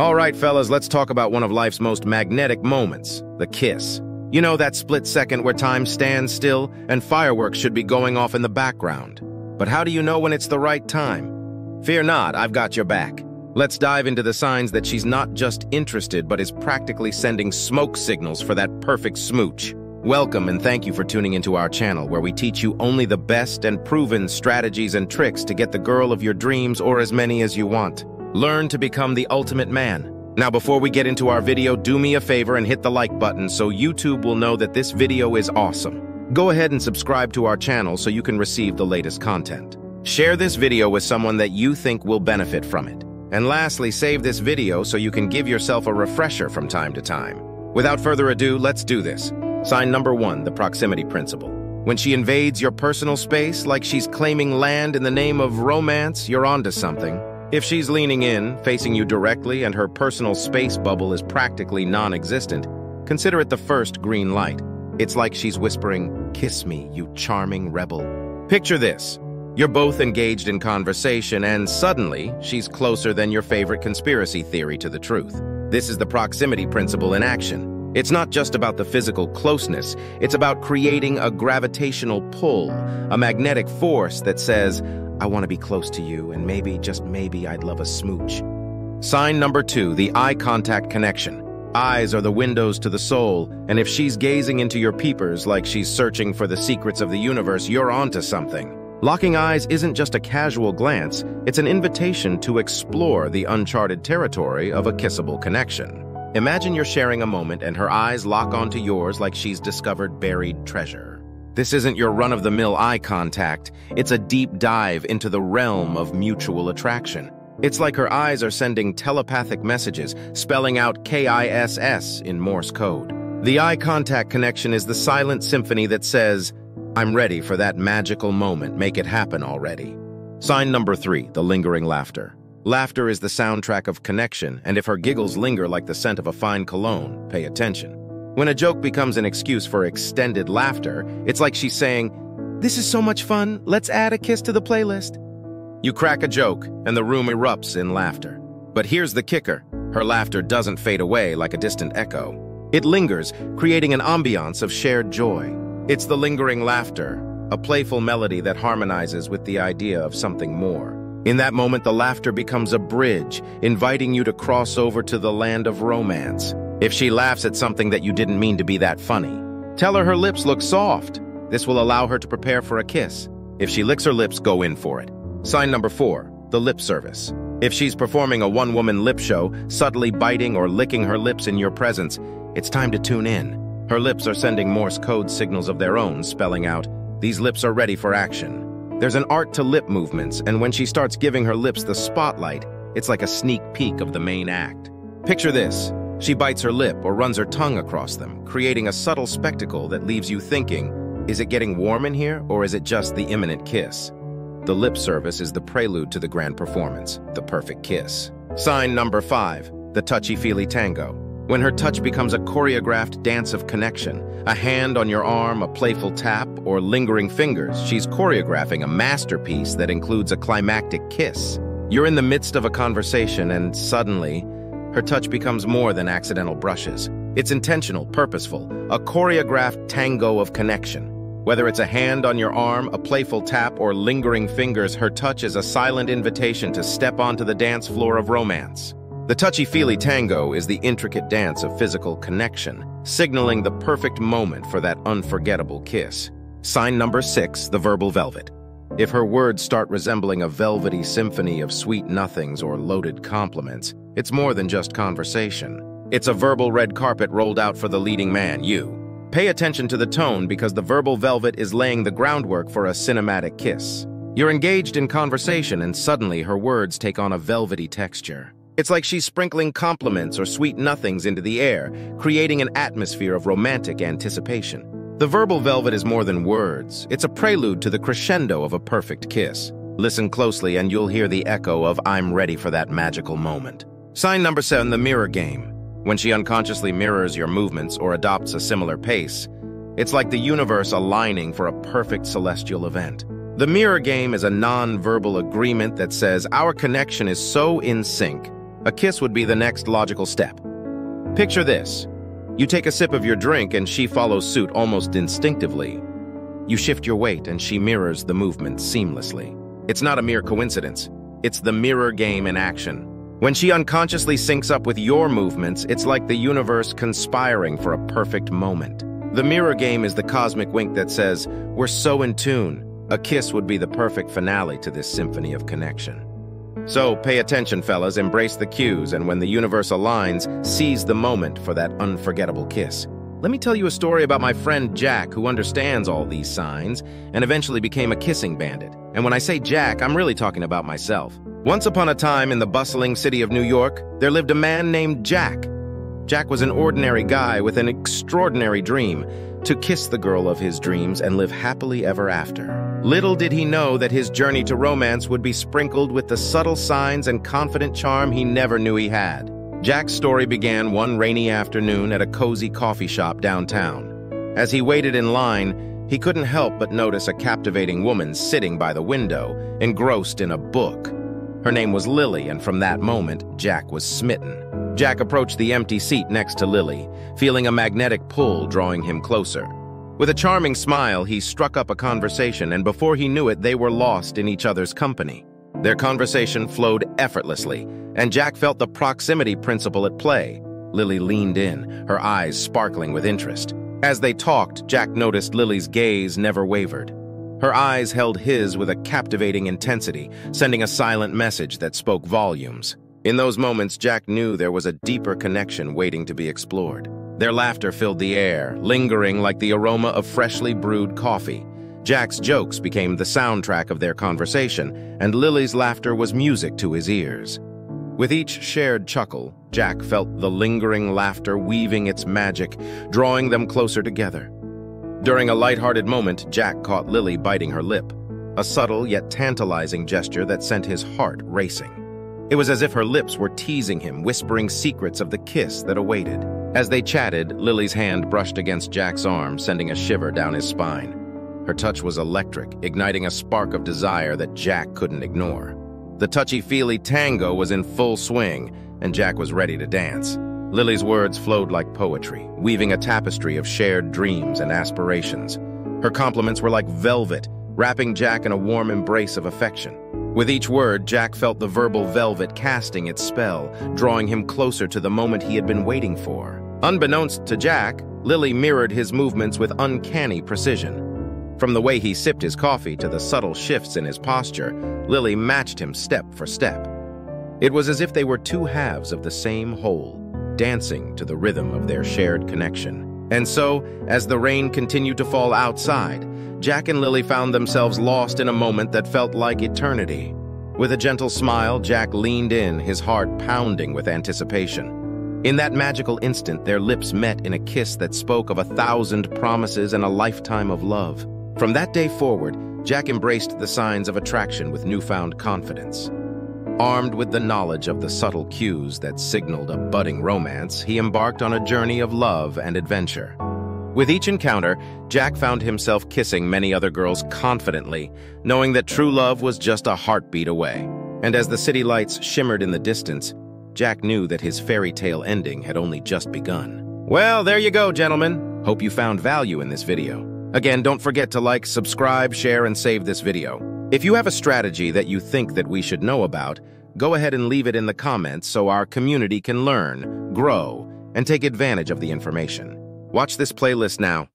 All right, fellas, let's talk about one of life's most magnetic moments, the kiss. You know, that split second where time stands still and fireworks should be going off in the background. But how do you know when it's the right time? Fear not, I've got your back. Let's dive into the signs that she's not just interested, but is practically sending smoke signals for that perfect smooch. Welcome and thank you for tuning into our channel, where we teach you only the best and proven strategies and tricks to get the girl of your dreams, or as many as you want. Learn to become the ultimate man. Now, before we get into our video, do me a favor and hit the like button so YouTube will know that this video is awesome. Go ahead and subscribe to our channel so you can receive the latest content. Share this video with someone that you think will benefit from it. And lastly, save this video so you can give yourself a refresher from time to time. Without further ado, let's do this. Sign number one, the proximity principle. When she invades your personal space like she's claiming land in the name of romance, you're onto something. If she's leaning in, facing you directly, and her personal space bubble is practically non-existent, consider it the first green light. It's like she's whispering, "Kiss me, you charming rebel." Picture this. You're both engaged in conversation, and suddenly, she's closer than your favorite conspiracy theory to the truth. This is the proximity principle in action. It's not just about the physical closeness, it's about creating a gravitational pull, a magnetic force that says, "I want to be close to you, and maybe, just maybe, I'd love a smooch." Sign number two, the eye contact connection. Eyes are the windows to the soul, and if she's gazing into your peepers like she's searching for the secrets of the universe, you're onto something. Locking eyes isn't just a casual glance, it's an invitation to explore the uncharted territory of a kissable connection. Imagine you're sharing a moment and her eyes lock onto yours like she's discovered buried treasure. This isn't your run-of-the-mill eye contact, it's a deep dive into the realm of mutual attraction. It's like her eyes are sending telepathic messages, spelling out KISS in Morse code. The eye contact connection is the silent symphony that says, "I'm ready for that magical moment, make it happen already." Sign number three, the lingering laughter. Laughter is the soundtrack of connection, and if her giggles linger like the scent of a fine cologne, pay attention. When a joke becomes an excuse for extended laughter, it's like she's saying, "This is so much fun, let's add a kiss to the playlist." You crack a joke, and the room erupts in laughter. But here's the kicker. Her laughter doesn't fade away like a distant echo. It lingers, creating an ambiance of shared joy. It's the lingering laughter, a playful melody that harmonizes with the idea of something more. In that moment, the laughter becomes a bridge, inviting you to cross over to the land of romance. If she laughs at something that you didn't mean to be that funny, tell her lips look soft. This will allow her to prepare for a kiss. If she licks her lips, go in for it. Sign number four, the lip service. If she's performing a one-woman lip show, subtly biting or licking her lips in your presence, it's time to tune in. Her lips are sending Morse code signals of their own, spelling out, "These lips are ready for action." There's an art to lip movements, and when she starts giving her lips the spotlight, it's like a sneak peek of the main act. Picture this. She bites her lip or runs her tongue across them, creating a subtle spectacle that leaves you thinking, is it getting warm in here, or is it just the imminent kiss? The lip service is the prelude to the grand performance, the perfect kiss. Sign number five, the touchy-feely tango. When her touch becomes a choreographed dance of connection, a hand on your arm, a playful tap, or lingering fingers, she's choreographing a masterpiece that includes a climactic kiss. You're in the midst of a conversation and suddenly, her touch becomes more than accidental brushes. It's intentional, purposeful, a choreographed tango of connection. Whether it's a hand on your arm, a playful tap, or lingering fingers, her touch is a silent invitation to step onto the dance floor of romance. The touchy-feely tango is the intricate dance of physical connection, signaling the perfect moment for that unforgettable kiss. Sign number six, the verbal velvet. If her words start resembling a velvety symphony of sweet nothings or loaded compliments, it's more than just conversation. It's a verbal red carpet rolled out for the leading man, you. Pay attention to the tone, because the verbal velvet is laying the groundwork for a cinematic kiss. You're engaged in conversation and suddenly her words take on a velvety texture. It's like she's sprinkling compliments or sweet nothings into the air, creating an atmosphere of romantic anticipation. The verbal velvet is more than words. It's a prelude to the crescendo of a perfect kiss. Listen closely and you'll hear the echo of "I'm ready for that magical moment." Sign number seven, the mirror game. When she unconsciously mirrors your movements or adopts a similar pace, it's like the universe aligning for a perfect celestial event. The mirror game is a non-verbal agreement that says our connection is so in sync A kiss would be the next logical step. Picture this. You take a sip of your drink and she follows suit almost instinctively. You shift your weight and she mirrors the movement seamlessly. It's not a mere coincidence. It's the mirror game in action. When she unconsciously syncs up with your movements, it's like the universe conspiring for a perfect moment. The mirror game is the cosmic wink that says, "We're so in tune." A kiss would be the perfect finale to this symphony of connection. So pay attention, fellas, embrace the cues, and when the universe aligns, seize the moment for that unforgettable kiss. Let me tell you a story about my friend Jack, who understands all these signs and eventually became a kissing bandit. And when I say Jack, I'm really talking about myself. Once upon a time in the bustling city of New York, there lived a man named Jack. Jack was an ordinary guy with an extraordinary dream: to kiss the girl of his dreams and live happily ever after. Little did he know that his journey to romance would be sprinkled with the subtle signs and confident charm he never knew he had. Jack's story began one rainy afternoon at a cozy coffee shop downtown. As he waited in line, he couldn't help but notice a captivating woman sitting by the window, engrossed in a book. Her name was Lily, and from that moment, Jack was smitten. Jack approached the empty seat next to Lily, feeling a magnetic pull drawing him closer. With a charming smile, he struck up a conversation, and before he knew it, they were lost in each other's company. Their conversation flowed effortlessly, and Jack felt the proximity principle at play. Lily leaned in, her eyes sparkling with interest. As they talked, Jack noticed Lily's gaze never wavered. Her eyes held his with a captivating intensity, sending a silent message that spoke volumes. In those moments, Jack knew there was a deeper connection waiting to be explored. Their laughter filled the air, lingering like the aroma of freshly brewed coffee. Jack's jokes became the soundtrack of their conversation, and Lily's laughter was music to his ears. With each shared chuckle, Jack felt the lingering laughter weaving its magic, drawing them closer together. During a lighthearted moment, Jack caught Lily biting her lip, a subtle yet tantalizing gesture that sent his heart racing. It was as if her lips were teasing him, whispering secrets of the kiss that awaited. As they chatted, Lily's hand brushed against Jack's arm, sending a shiver down his spine. Her touch was electric, igniting a spark of desire that Jack couldn't ignore. The touchy-feely tango was in full swing, and Jack was ready to dance. Lily's words flowed like poetry, weaving a tapestry of shared dreams and aspirations. Her compliments were like velvet, wrapping Jack in a warm embrace of affection. With each word, Jack felt the verbal velvet casting its spell, drawing him closer to the moment he had been waiting for. Unbeknownst to Jack, Lily mirrored his movements with uncanny precision. From the way he sipped his coffee to the subtle shifts in his posture, Lily matched him step for step. It was as if they were two halves of the same whole, dancing to the rhythm of their shared connection. And so, as the rain continued to fall outside, Jack and Lily found themselves lost in a moment that felt like eternity. With a gentle smile, Jack leaned in, his heart pounding with anticipation. In that magical instant, their lips met in a kiss that spoke of 1,000 promises and a lifetime of love. From that day forward, Jack embraced the signs of attraction with newfound confidence. Armed with the knowledge of the subtle cues that signaled a budding romance, he embarked on a journey of love and adventure. With each encounter, Jack found himself kissing many other girls confidently, knowing that true love was just a heartbeat away. And as the city lights shimmered in the distance, Jack knew that his fairy tale ending had only just begun. Well, there you go, gentlemen. Hope you found value in this video. Again, don't forget to like, subscribe, share, and save this video. If you have a strategy that you think that we should know about, go ahead and leave it in the comments so our community can learn, grow, and take advantage of the information. Watch this playlist now.